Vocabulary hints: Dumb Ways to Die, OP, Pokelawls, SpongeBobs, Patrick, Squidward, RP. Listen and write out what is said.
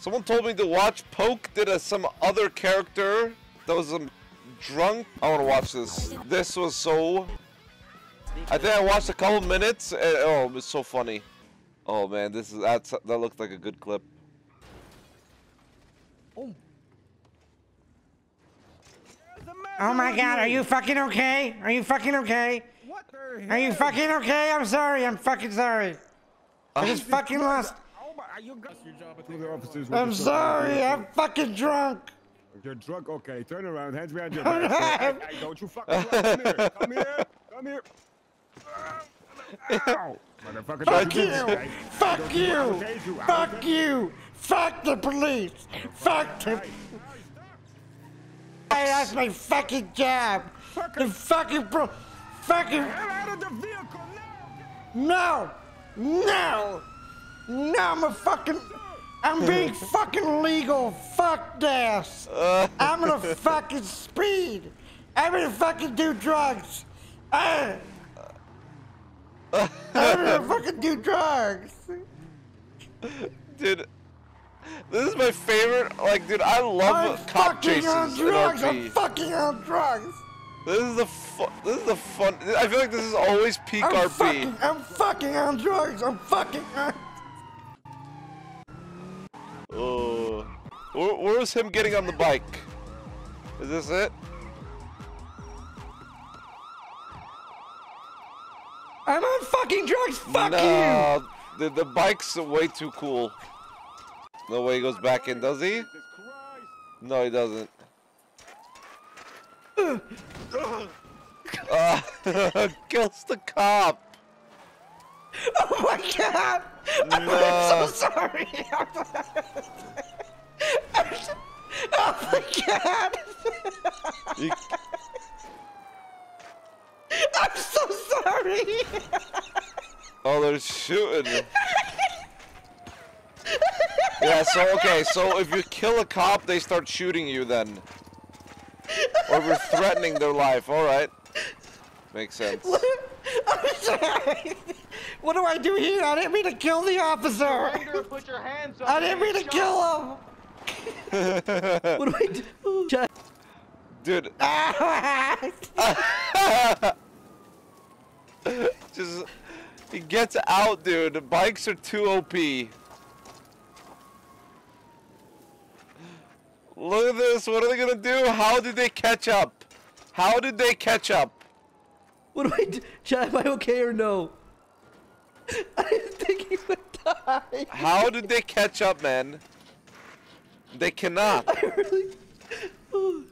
Someone told me to watch Poke did some other character that was drunk. I want to watch this. This was so... I think I watched a couple minutes and oh, it was so funny. Oh man, this is that looked like a good clip. Oh. Oh my god, are you fucking okay? Are you fucking okay? What the hell? Are you fucking okay? I'm sorry, I'm fucking sorry. I just fucking lost. I'm sorry, I'm fucking drunk. You're drunk? Okay, turn around, hands behind your back. Hey, don't you fucking laugh. Come here, come here. Ow. Motherfucker, fuck you! Fuck you! Fuck you! Fuck the police! Fuck the... I lost my fucking job! The fucking pro... Fucking... Out of the vehicle now! No! No! No, I'm a fucking... I'm being fucking legal! Fuck this! I'm gonna fucking speed! I'm gonna fucking do drugs! I'm gonna fucking do drugs! Dude... This is my favorite, like, dude, I love cop chases on drugs. I'm fucking on drugs! This is the fun- I feel like this is always peak RP. I'm fucking on drugs! I'm fucking on- Oh... Where was him getting on the bike? Is this it? I'm on fucking drugs! Fuck you! The bike's way too cool. No way he goes back in, does he? No, he doesn't. Kills the cop! Oh my god! No. I'm so sorry! Oh my god! I'm so sorry! Oh, they're shooting! Yeah, okay, so if you kill a cop, they start shooting you then. Or if you're threatening their life, alright. Makes sense. I'm sorry. What do I do here? I didn't mean to kill the officer. Put your hands up. I didn't mean to kill him. What do I do? Dude. Just, he gets out, dude. The bikes are too OP. Look at this, what are they gonna do? How did they catch up? How did they catch up? What do I do? Chad, am I okay or no? I didn't think he would die. How did they catch up, man? They cannot. I really...